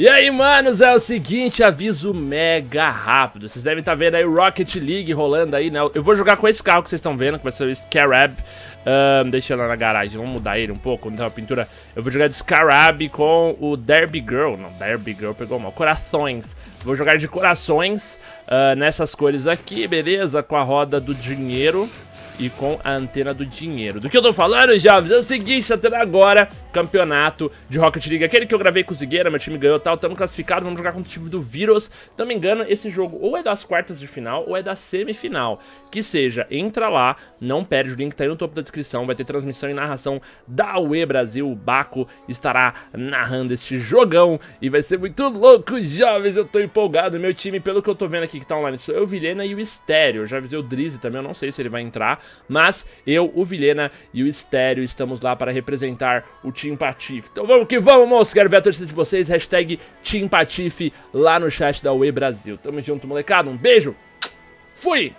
E aí, manos, é o seguinte, aviso mega rápido. Vocês devem estar vendo aí o Rocket League rolando aí, né? Eu vou jogar com esse carro que vocês estão vendo, que vai ser o Scarab. Deixa ele lá na garagem, vamos mudar ele um pouco, vamos dar uma pintura. Eu vou jogar de Scarab com o Derby Girl. Não, Derby Girl pegou mal. Corações. Vou jogar de corações nessas cores aqui, beleza? Com a roda do dinheiro e com a antena do dinheiro. Do que eu tô falando, jovens? É o seguinte, tá tendo agora campeonato de Rocket League, aquele que eu gravei com o Zigueira, meu time ganhou e tal, estamos classificados, vamos jogar contra o time do Virus. Não me engano, esse jogo ou é das quartas de final ou é da semifinal, que seja, entra lá, não perde, o link tá aí no topo da descrição, vai ter transmissão e narração da UE Brasil, o Baco estará narrando este jogão e vai ser muito louco, jovens, eu tô empolgado, meu time, pelo que eu tô vendo aqui que tá online, sou eu, Vilhena e o Stereo, eu já avisei o Drizzy também, eu não sei se ele vai entrar, mas eu, o Vilhena e o Stereo estamos lá para representar o Team Patife. Então vamos que vamos, moço. Quero ver a torcida de vocês. Hashtag Team Patife lá no chat da UE Brasil. Tamo junto, molecada. Um beijo. Fui!